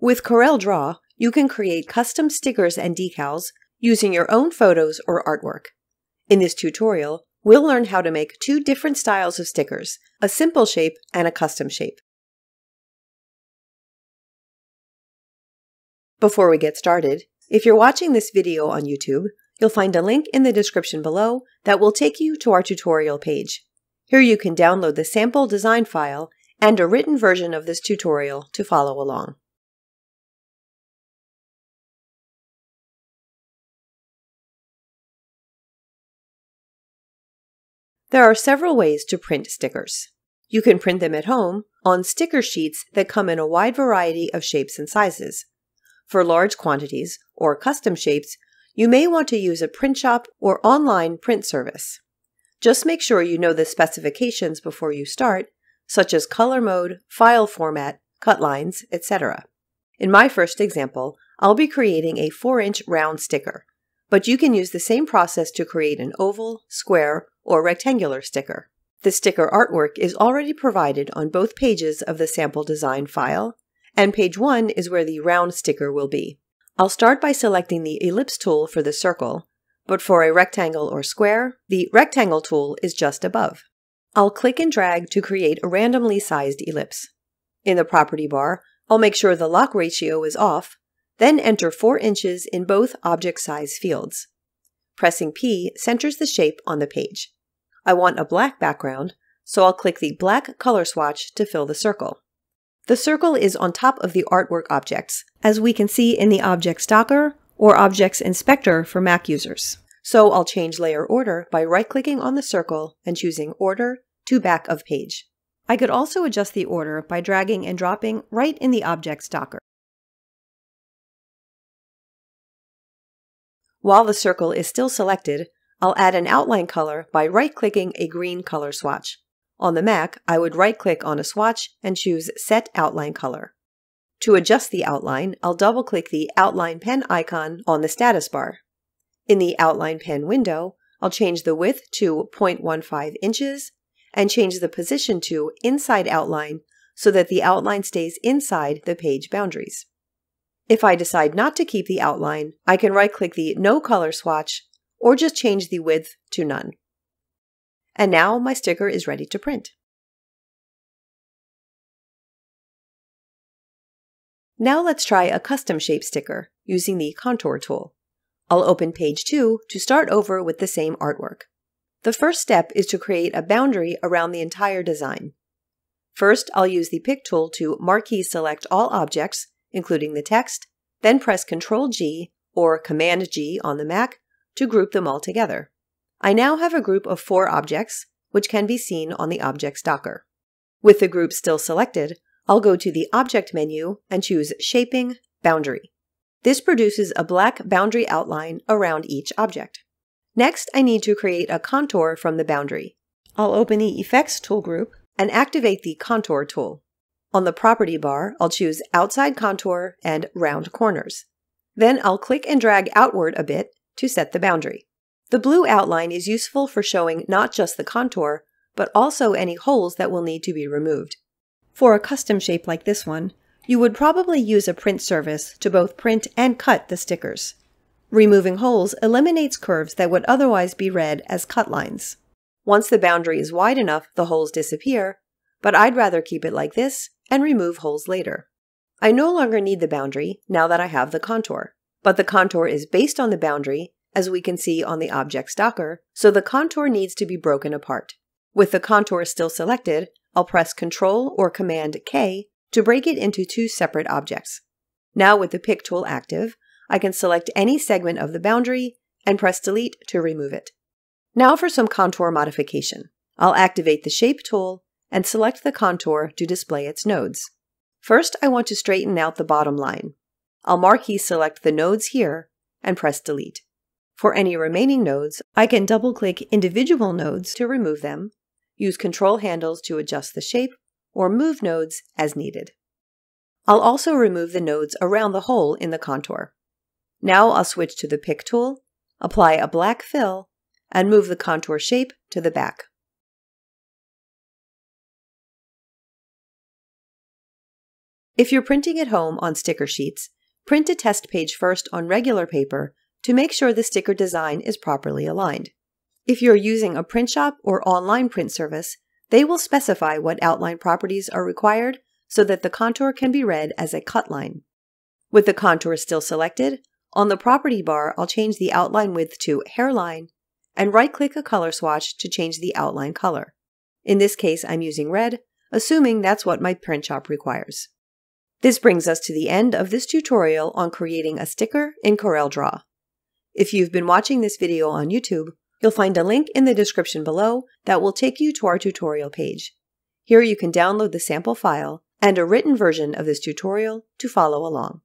With CorelDRAW, you can create custom stickers and decals using your own photos or artwork. In this tutorial, we'll learn how to make two different styles of stickers, a simple shape and a custom shape. Before we get started, if you're watching this video on YouTube, you'll find a link in the description below that will take you to our tutorial page. Here you can download the sample design file and a written version of this tutorial to follow along. There are several ways to print stickers. You can print them at home on sticker sheets that come in a wide variety of shapes and sizes. For large quantities or custom shapes, you may want to use a print shop or online print service. Just make sure you know the specifications before you start, such as color mode, file format, cut lines, etc. In my first example, I'll be creating a 4-inch round sticker, but you can use the same process to create an oval, square, or rectangular sticker. The sticker artwork is already provided on both pages of the sample design file, and page 1 is where the round sticker will be. I'll start by selecting the ellipse tool for the circle, but for a rectangle or square, the rectangle tool is just above. I'll click and drag to create a randomly sized ellipse. In the property bar, I'll make sure the lock ratio is off, then enter 4 inches in both object size fields. Pressing P centers the shape on the page. I want a black background, so I'll click the black color swatch to fill the circle. The circle is on top of the artwork objects, as we can see in the Object Stocker or Objects Inspector for Mac users. So I'll change layer order by right-clicking on the circle and choosing Order to Back of Page. I could also adjust the order by dragging and dropping right in the Object Stocker. While the circle is still selected, I'll add an outline color by right-clicking a green color swatch. On the Mac, I would right-click on a swatch and choose Set Outline Color. To adjust the outline, I'll double-click the Outline Pen icon on the status bar. In the Outline Pen window, I'll change the width to 0.15 inches and change the position to Inside Outline so that the outline stays inside the page boundaries. If I decide not to keep the outline, I can right-click the No Color swatch or just change the width to None. And now my sticker is ready to print. Now let's try a custom shape sticker using the Contour tool. I'll open page 2 to start over with the same artwork. The first step is to create a boundary around the entire design. First, I'll use the Pick tool to marquee select all objects, including the text, then press Ctrl-G or Command-G on the Mac to group them all together. I now have a group of 4 objects, which can be seen on the Object Stocker. With the group still selected, I'll go to the Object menu and choose Shaping Boundary. This produces a black boundary outline around each object. Next, I need to create a contour from the boundary. I'll open the Effects tool group and activate the Contour tool. On the property bar, I'll choose Outside Contour and Round Corners. Then I'll click and drag outward a bit to set the boundary. The blue outline is useful for showing not just the contour, but also any holes that will need to be removed. For a custom shape like this one, you would probably use a print service to both print and cut the stickers. Removing holes eliminates curves that would otherwise be read as cut lines. Once the boundary is wide enough, the holes disappear, but I'd rather keep it like this and remove holes later. I no longer need the boundary now that I have the contour, but the contour is based on the boundary, as we can see on the Object Stocker, so the contour needs to be broken apart. With the contour still selected, I'll press Ctrl or Command-K to break it into 2 separate objects. Now with the Pick tool active, I can select any segment of the boundary and press Delete to remove it. Now for some contour modification. I'll activate the Shape tool and select the contour to display its nodes. First, I want to straighten out the bottom line. I'll marquee select the nodes here and press Delete. For any remaining nodes, I can double-click individual nodes to remove them, use control handles to adjust the shape, or move nodes as needed. I'll also remove the nodes around the hole in the contour. Now I'll switch to the Pick tool, apply a black fill, and move the contour shape to the back. If you're printing at home on sticker sheets, print a test page first on regular paper to make sure the sticker design is properly aligned. If you're using a print shop or online print service, they will specify what outline properties are required so that the contour can be read as a cut line. With the contour still selected, on the property bar I'll change the outline width to hairline and right-click a color swatch to change the outline color. In this case, I'm using red, assuming that's what my print shop requires. This brings us to the end of this tutorial on creating a sticker in CorelDRAW. If you've been watching this video on YouTube, you'll find a link in the description below that will take you to our tutorial page. Here you can download the sample file and a written version of this tutorial to follow along.